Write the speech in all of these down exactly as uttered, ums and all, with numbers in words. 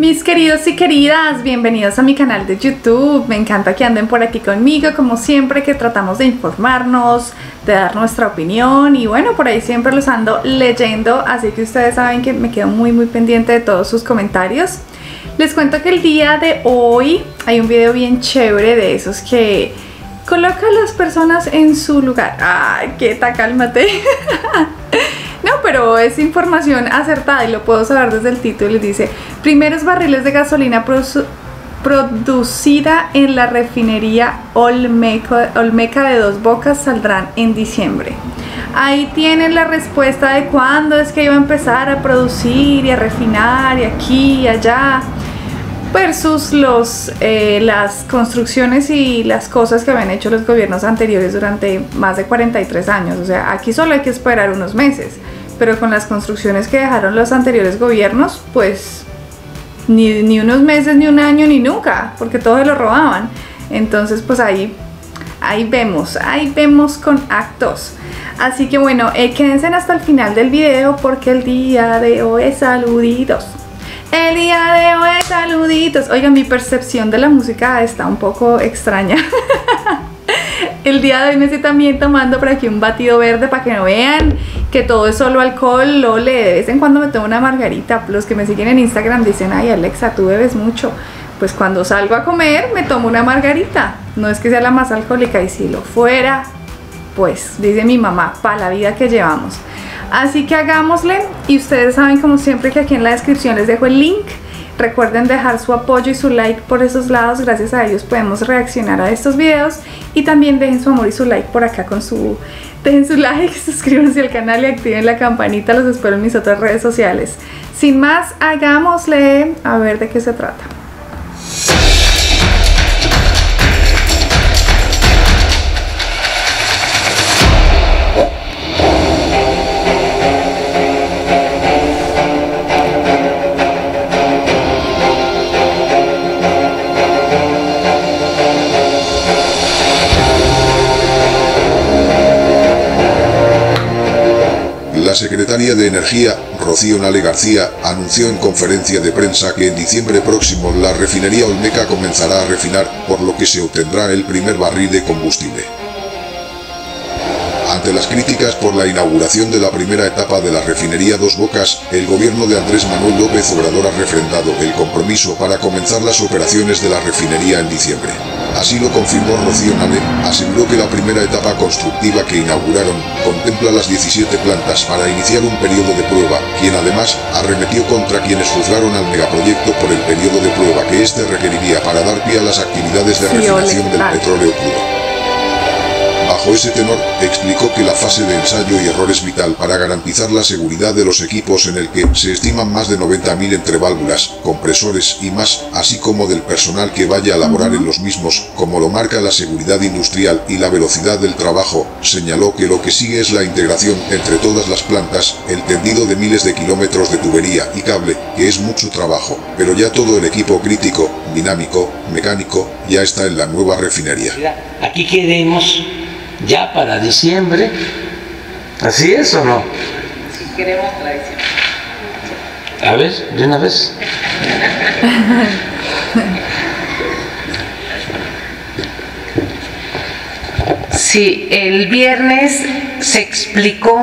Mis queridos y queridas, bienvenidos a mi canal de YouTube. Me encanta que anden por aquí conmigo, como siempre, que tratamos de informarnos, de dar nuestra opinión. Y bueno, por ahí siempre los ando leyendo, así que ustedes saben que me quedo muy muy pendiente de todos sus comentarios. Les cuento que el día de hoy hay un video bien chévere de esos que coloca a las personas en su lugar. ¡Ay, quieta, cálmate! No, pero es información acertada y lo puedo saber desde el título. Dice: primeros barriles de gasolina produ producida en la refinería Olmeca, Olmeca de Dos Bocas saldrán en diciembre. Ahí tienen la respuesta de cuándo es que iba a empezar a producir y a refinar y aquí y allá, versus los, eh, las construcciones y las cosas que habían hecho los gobiernos anteriores durante más de cuarenta y tres años. O sea, aquí solo hay que esperar unos meses, pero con las construcciones que dejaron los anteriores gobiernos, pues ni, ni unos meses, ni un año, ni nunca, porque todo se lo robaban. Entonces pues ahí, ahí vemos, ahí vemos con actos. Así que bueno, eh, quédense hasta el final del video porque el día de hoy es saluditos. El día de hoy, saluditos. Oigan, mi percepción de la música está un poco extraña. El día de hoy me estoy también tomando por aquí un batido verde para que no vean que todo es solo alcohol, lole. De vez en cuando me tomo una margarita. Los que me siguen en Instagram dicen: ay, Alexa, tú bebes mucho. Pues cuando salgo a comer me tomo una margarita. No es que sea la más alcohólica, y si lo fuera, pues, dice mi mamá, para la vida que llevamos. Así que hagámosle, y ustedes saben como siempre que aquí en la descripción les dejo el link. Recuerden dejar su apoyo y su like por esos lados, gracias a ellos podemos reaccionar a estos videos. Y también dejen su amor y su like por acá con su... Dejen su like, suscríbanse al canal y activen la campanita, los espero en mis otras redes sociales. Sin más, hagámosle, a ver de qué se trata. La secretaria de Energía, Rocío Nahle García, anunció en conferencia de prensa que en diciembre próximo la refinería Olmeca comenzará a refinar, por lo que se obtendrá el primer barril de combustible. Ante las críticas por la inauguración de la primera etapa de la refinería Dos Bocas, el gobierno de Andrés Manuel López Obrador ha refrendado el compromiso para comenzar las operaciones de la refinería en diciembre. Así lo confirmó Rocío Nahle. Aseguró que la primera etapa constructiva que inauguraron contempla las diecisiete plantas para iniciar un periodo de prueba, quien además arremetió contra quienes juzgaron al megaproyecto por el periodo de prueba que éste requeriría para dar pie a las actividades de refinación del petróleo crudo. Bajo ese tenor, explicó que la fase de ensayo y error es vital para garantizar la seguridad de los equipos, en el que se estiman más de noventa mil entre válvulas, compresores y más, así como del personal que vaya a laborar en los mismos, como lo marca la seguridad industrial y la velocidad del trabajo. Señaló que lo que sigue es la integración entre todas las plantas, el tendido de miles de kilómetros de tubería y cable, que es mucho trabajo, pero ya todo el equipo crítico, dinámico, mecánico, ya está en la nueva refinería. Aquí queremos... ya para diciembre, ¿así es o no? Si queremos tradición. A ver, de una vez. Sí, el viernes se explicó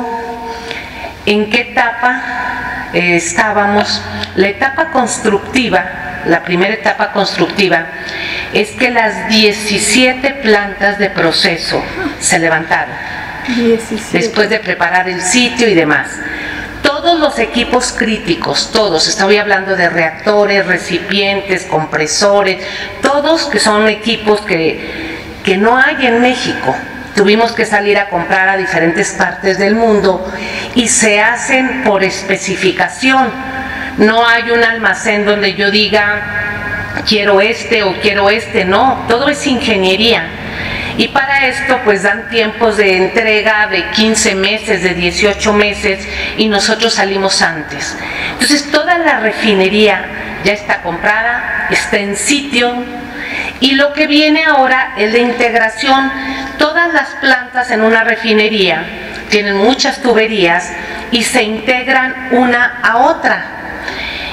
en qué etapa eh, estábamos. La etapa constructiva, la primera etapa constructiva, es que las diecisiete plantas de proceso se levantaron diecisiete. Después de preparar el sitio y demás. Todos los equipos críticos, todos, estoy hablando de reactores, recipientes, compresores, todos que son equipos que, que no hay en México. Tuvimos que salir a comprar a diferentes partes del mundo y se hacen por especificación. No hay un almacén donde yo diga... quiero este o quiero este, no, todo es ingeniería, y para esto pues dan tiempos de entrega de quince meses, de dieciocho meses, y nosotros salimos antes. Entonces toda la refinería ya está comprada, está en sitio, y lo que viene ahora es la integración. Todas las plantas en una refinería tienen muchas tuberías y se integran una a otra.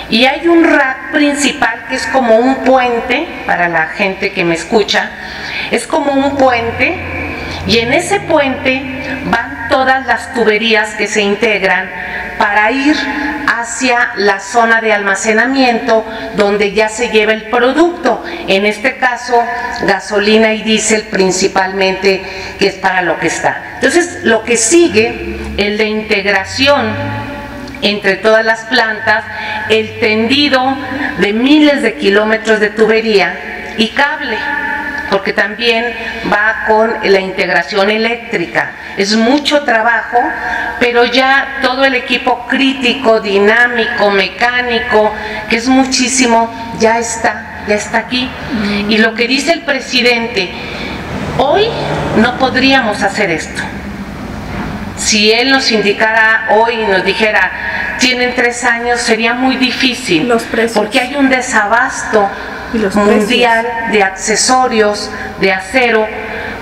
Y hay un rack principal que es como un puente, para la gente que me escucha, es como un puente, y en ese puente van todas las tuberías que se integran para ir hacia la zona de almacenamiento donde ya se lleva el producto, en este caso gasolina y diésel principalmente, que es para lo que está. Entonces lo que sigue es la integración entre todas las plantas, el tendido de miles de kilómetros de tubería y cable, porque también va con la integración eléctrica. Es mucho trabajo, pero ya todo el equipo crítico, dinámico, mecánico, que es muchísimo, ya está, ya está aquí. Y lo que dice el presidente, hoy no podríamos hacer esto. Si él nos indicara hoy y nos dijera, tienen tres años, sería muy difícil, los precios, porque hay un desabasto los mundial precios. de accesorios, de acero,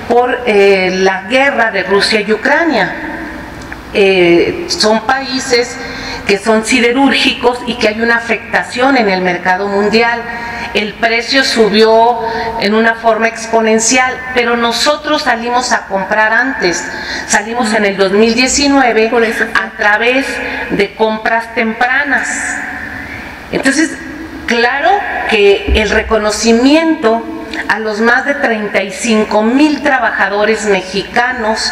por eh, la guerra de Rusia y Ucrania. Eh, son países que son siderúrgicos y que hay una afectación en el mercado mundial. El precio subió en una forma exponencial, pero nosotros salimos a comprar antes. Salimos en el dos mil diecinueve a través de compras tempranas. Entonces, claro que el reconocimiento a los más de treinta y cinco mil trabajadores mexicanos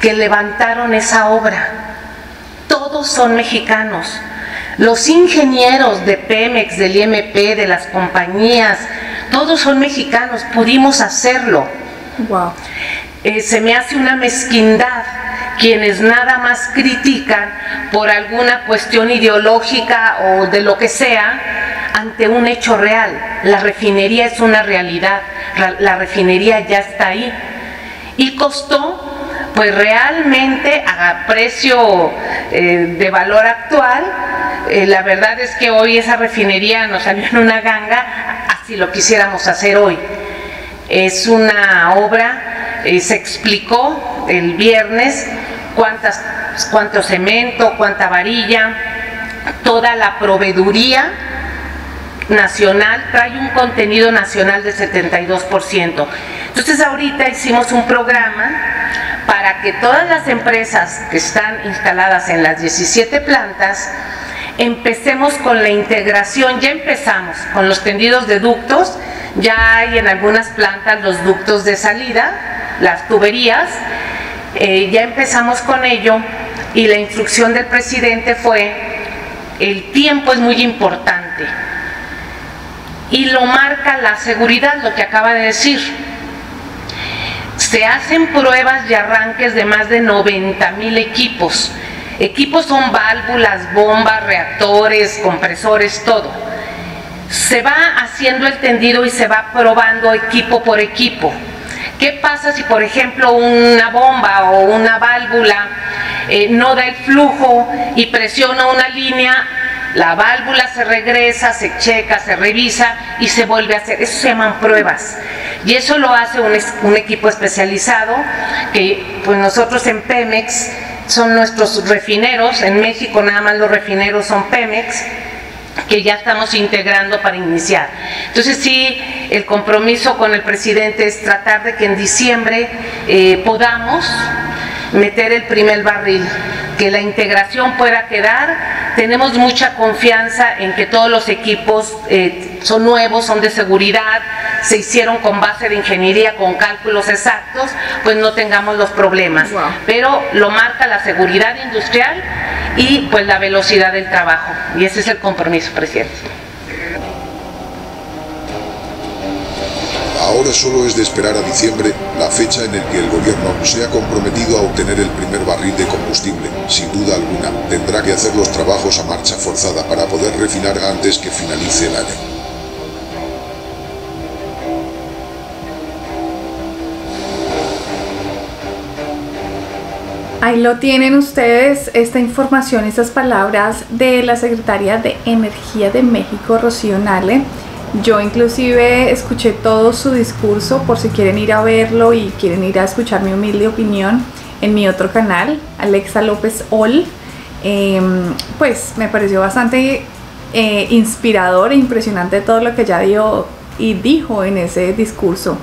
que levantaron esa obra. Todos son mexicanos. Los ingenieros de Pemex, del I M P, de las compañías, todos son mexicanos, pudimos hacerlo. Wow. Eh, se me hace una mezquindad quienes nada más critican por alguna cuestión ideológica o de lo que sea, ante un hecho real. La refinería es una realidad, la, la refinería ya está ahí. Y costó, pues realmente a precio eh, de valor actual, Eh, la verdad es que hoy esa refinería nos salió en una ganga, así lo quisiéramos hacer hoy. Es una obra, eh, se explicó el viernes cuántas, cuánto cemento, cuánta varilla, toda la proveeduría nacional, trae un contenido nacional de setenta y dos por ciento. Entonces ahorita hicimos un programa para que todas las empresas que están instaladas en las diecisiete plantas empecemos con la integración. Ya empezamos con los tendidos de ductos, ya hay en algunas plantas los ductos de salida, las tuberías, eh, ya empezamos con ello, y la instrucción del presidente fue, el tiempo es muy importante, y lo marca la seguridad, lo que acaba de decir. Se hacen pruebas y arranques de más de noventa mil equipos. Equipos son válvulas, bombas, reactores, compresores, todo. Se va haciendo el tendido y se va probando equipo por equipo. ¿Qué pasa si, por ejemplo, una bomba o una válvula eh, no da el flujo y presiona una línea? La válvula se regresa, se checa, se revisa y se vuelve a hacer. Eso se llaman pruebas. Y eso lo hace un, un equipo especializado que, pues, nosotros en Pemex, son nuestros refineros. En México nada más los refineros son Pemex, que ya estamos integrando para iniciar. Entonces sí, el compromiso con el presidente es tratar de que en diciembre eh, podamos meter el primer barril, que la integración pueda quedar. Tenemos mucha confianza en que todos los equipos eh, son nuevos, son de seguridad, se hicieron con base de ingeniería, con cálculos exactos, pues no tengamos los problemas. Wow. Pero lo marca la seguridad industrial y pues la velocidad del trabajo, y ese es el compromiso, presidente. Ahora solo es de esperar a diciembre, la fecha en el que el gobierno se ha comprometido a obtener el primer barril de combustible. Sin duda alguna, tendrá que hacer los trabajos a marcha forzada para poder refinar antes que finalice el año. Ahí lo tienen ustedes, esta información, estas palabras de la Secretaria de Energía de México, Rocío Nahle. Yo inclusive escuché todo su discurso, por si quieren ir a verlo y quieren ir a escuchar mi humilde opinión en mi otro canal, Alexa López All. Eh, pues me pareció bastante eh, inspirador e impresionante todo lo que ella dio y dijo en ese discurso.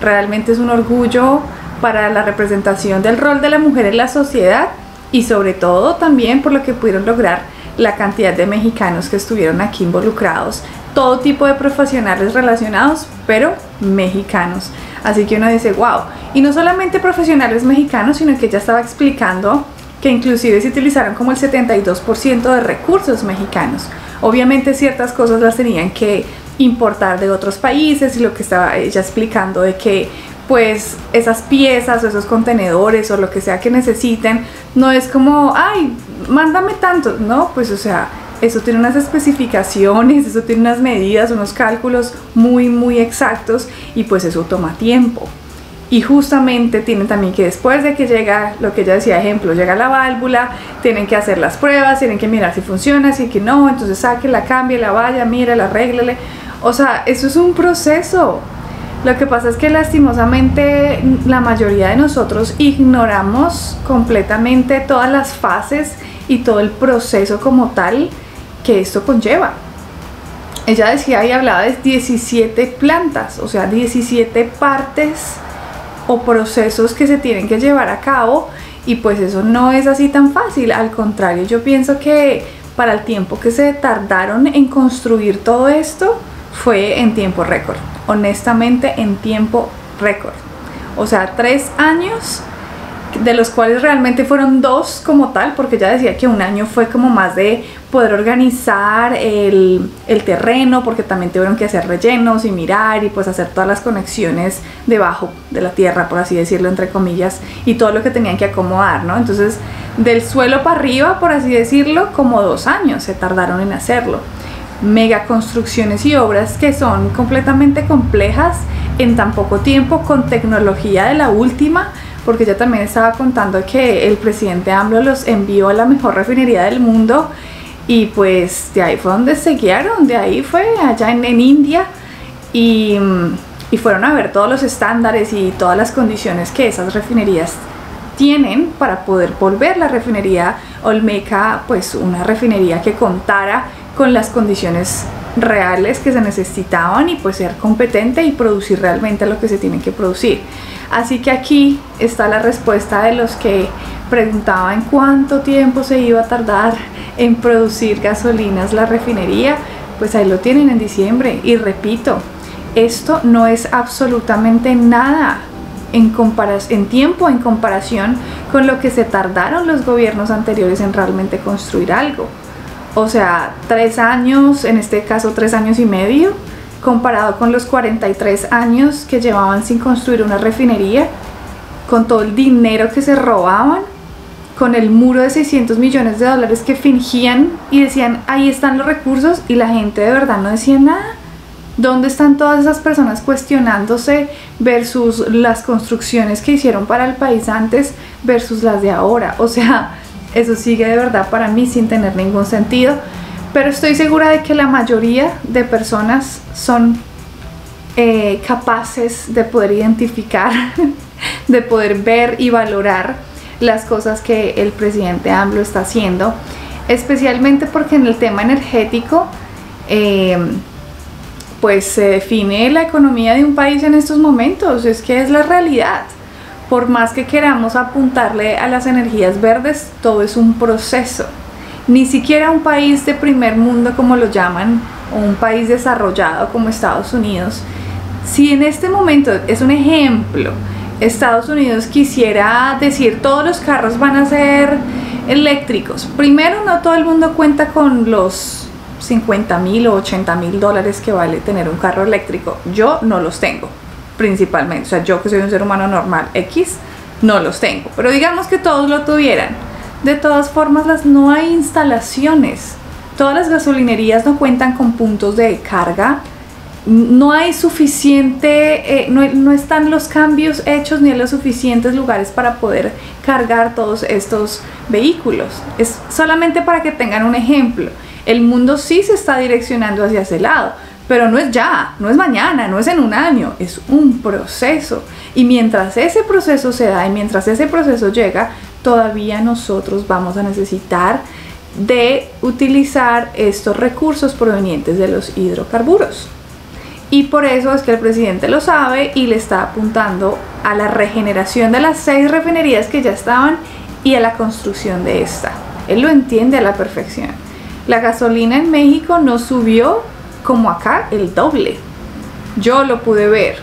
Realmente es un orgullo para la representación del rol de la mujer en la sociedad y sobre todo también por lo que pudieron lograr la cantidad de mexicanos que estuvieron aquí involucrados, todo tipo de profesionales relacionados, pero mexicanos. Así que uno dice, wow, y no solamente profesionales mexicanos, sino que ella estaba explicando que inclusive se utilizaron como el setenta y dos por ciento de recursos mexicanos. Obviamente ciertas cosas las tenían que importar de otros países, y lo que estaba ella explicando de que pues esas piezas o esos contenedores o lo que sea que necesiten no es como, ay, mándame tanto, no, pues o sea, eso tiene unas especificaciones, eso tiene unas medidas, unos cálculos muy muy exactos y pues eso toma tiempo. Y justamente tienen también que después de que llega, lo que ella decía, ejemplo, llega la válvula, tienen que hacer las pruebas, tienen que mirar si funciona, si que no, entonces sáquela, cámbiela, vaya, mírala, arréglale. O sea, eso es un proceso. Lo que pasa es que lastimosamente la mayoría de nosotros ignoramos completamente todas las fases y todo el proceso como tal que esto conlleva. Ella decía y hablaba de diecisiete plantas, o sea, diecisiete partes o procesos que se tienen que llevar a cabo, y pues eso no es así tan fácil. Al contrario, yo pienso que para el tiempo que se tardaron en construir todo esto fue en tiempo récord, honestamente en tiempo récord. O sea, tres años, de los cuales realmente fueron dos como tal, porque ya decía que un año fue como más de poder organizar el, el terreno, porque también tuvieron que hacer rellenos y mirar y pues hacer todas las conexiones debajo de la tierra, por así decirlo, entre comillas, y todo lo que tenían que acomodar, ¿no? Entonces, del suelo para arriba, por así decirlo, como dos años se tardaron en hacerlo. Mega construcciones y obras que son completamente complejas en tan poco tiempo, con tecnología de la última, porque ella también estaba contando que el presidente AMLO los envió a la mejor refinería del mundo y pues de ahí fue donde se guiaron, de ahí fue allá en, en India y, y fueron a ver todos los estándares y todas las condiciones que esas refinerías tienen para poder volver la refinería Olmeca pues una refinería que contara con las condiciones reales que se necesitaban y pues ser competente y producir realmente lo que se tiene que producir. Así que aquí está la respuesta de los que preguntaban cuánto tiempo se iba a tardar en producir gasolinas la refinería. Pues ahí lo tienen en diciembre, y repito, esto no es absolutamente nada en, en tiempo en comparación con lo que se tardaron los gobiernos anteriores en realmente construir algo. O sea, tres años, en este caso tres años y medio, comparado con los cuarenta y tres años que llevaban sin construir una refinería, con todo el dinero que se robaban, con el muro de seiscientos millones de dólares que fingían y decían, ahí están los recursos, y la gente de verdad no decía nada. ¿Dónde están todas esas personas cuestionándose versus las construcciones que hicieron para el país antes versus las de ahora? O sea, eso sigue de verdad para mí sin tener ningún sentido, pero estoy segura de que la mayoría de personas son eh, capaces de poder identificar, de poder ver y valorar las cosas que el presidente AMLO está haciendo, especialmente porque en el tema energético eh, pues se define la economía de un país en estos momentos, es que es la realidad. Por más que queramos apuntarle a las energías verdes, todo es un proceso. Ni siquiera un país de primer mundo, como lo llaman, o un país desarrollado como Estados Unidos, si en este momento, es un ejemplo, Estados Unidos quisiera decir todos los carros van a ser eléctricos, primero no todo el mundo cuenta con los cincuenta mil o ochenta mil dólares que vale tener un carro eléctrico. Yo no los tengo, principalmente, o sea, yo que soy un ser humano normal X, no los tengo, pero digamos que todos lo tuvieran. De todas formas, las, no hay instalaciones, todas las gasolinerías no cuentan con puntos de carga, no hay suficiente, eh, no, no están los cambios hechos ni en los suficientes lugares para poder cargar todos estos vehículos. Es solamente para que tengan un ejemplo, el mundo sí se está direccionando hacia ese lado, pero no es ya, no es mañana, no es en un año, es un proceso. Y mientras ese proceso se da y mientras ese proceso llega, todavía nosotros vamos a necesitar de utilizar estos recursos provenientes de los hidrocarburos. Y por eso es que el presidente lo sabe y le está apuntando a la regeneración de las seis refinerías que ya estaban y a la construcción de esta. Él lo entiende a la perfección. La gasolina en México no subió como acá el doble. Yo lo pude ver.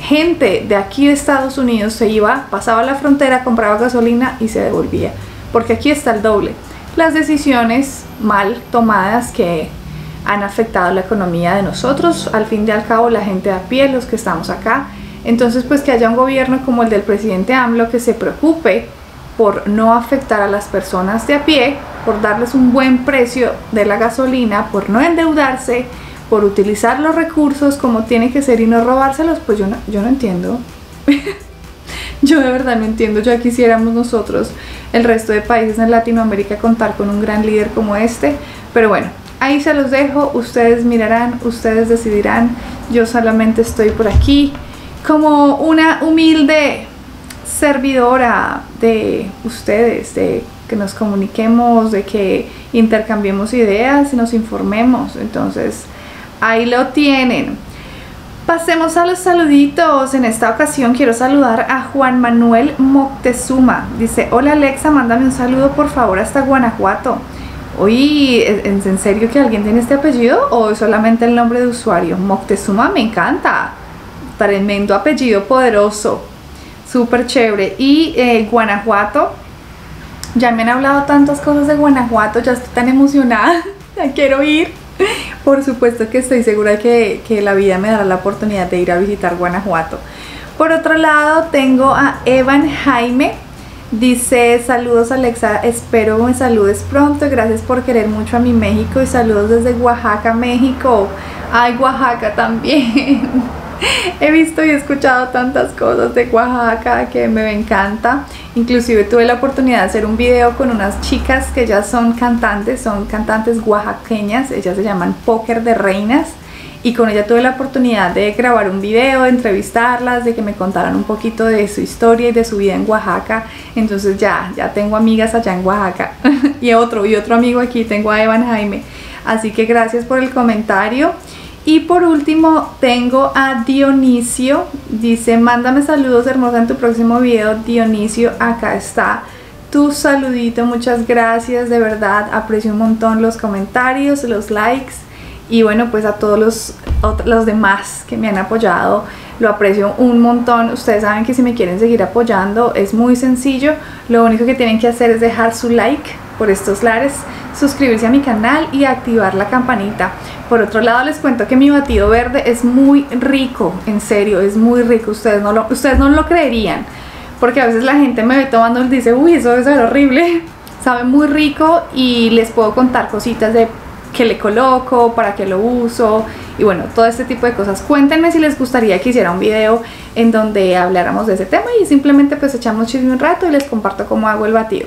Gente de aquí de Estados Unidos se iba, pasaba la frontera, compraba gasolina y se devolvía. Porque aquí está el doble. Las decisiones mal tomadas que han afectado la economía de nosotros, al fin y al cabo la gente de a pie, los que estamos acá. Entonces pues que haya un gobierno como el del presidente AMLO que se preocupe por no afectar a las personas de a pie, por darles un buen precio de la gasolina, por no endeudarse, por utilizar los recursos como tiene que ser y no robárselos, pues yo no, yo no entiendo. Yo de verdad no entiendo, ya quisiéramos nosotros, el resto de países en Latinoamérica, contar con un gran líder como este. Pero bueno, ahí se los dejo, ustedes mirarán, ustedes decidirán. Yo solamente estoy por aquí como una humilde servidora de ustedes, de que nos comuniquemos, de que intercambiemos ideas y nos informemos. Entonces, ahí lo tienen. Pasemos a los saluditos. En esta ocasión quiero saludar a Juan Manuel Moctezuma. Dice, hola Alexa, mándame un saludo por favor hasta Guanajuato. Oye, ¿en serio que alguien tiene este apellido? ¿O es solamente el nombre de usuario? Moctezuma, me encanta. Tremendo apellido poderoso. Súper chévere. Y eh, Guanajuato. Ya me han hablado tantas cosas de Guanajuato. Ya estoy tan emocionada. Ya quiero ir. Por supuesto que estoy segura que, que la vida me dará la oportunidad de ir a visitar Guanajuato. Por otro lado tengo a Evan Jaime. Dice, saludos Alexa, espero me saludes pronto. Gracias por querer mucho a mi México y saludos desde Oaxaca, México. Ay, Oaxaca también. He visto y escuchado tantas cosas de Oaxaca que me encanta. Inclusive tuve la oportunidad de hacer un video con unas chicas que ya son cantantes, son cantantes oaxaqueñas, ellas se llaman Poker de Reinas, y con ella tuve la oportunidad de grabar un video, de entrevistarlas, de que me contaran un poquito de su historia y de su vida en Oaxaca. Entonces ya, ya tengo amigas allá en Oaxaca. y otro, y otro amigo aquí, tengo a Evan Jaime. Así que gracias por el comentario. Y por último tengo a Dionisio, dice, mándame saludos hermosa en tu próximo video. Dionisio, acá está tu saludito, muchas gracias, de verdad, aprecio un montón los comentarios, los likes y bueno, pues a todos los, los demás que me han apoyado, lo aprecio un montón. Ustedes saben que si me quieren seguir apoyando es muy sencillo, lo único que tienen que hacer es dejar su like por estos lares, suscribirse a mi canal y activar la campanita. Por otro lado les cuento que mi batido verde es muy rico, en serio, es muy rico, ustedes no lo, ustedes no lo creerían, porque a veces la gente me ve tomando y dice, uy, eso es horrible, sabe muy rico y les puedo contar cositas de que le coloco, para que lo uso y bueno, todo este tipo de cosas. Cuéntenme si les gustaría que hiciera un video en donde habláramos de ese tema y simplemente pues echamos chisme un rato y les comparto cómo hago el batido.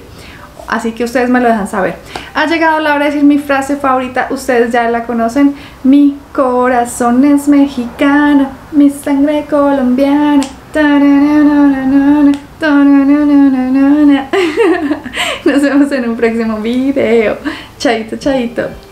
Así que ustedes me lo dejan saber. Ha llegado la hora de decir mi frase favorita. Ustedes ya la conocen. Mi corazón es mexicano, mi sangre colombiana. Nos vemos en un próximo video. Chaito, chaito.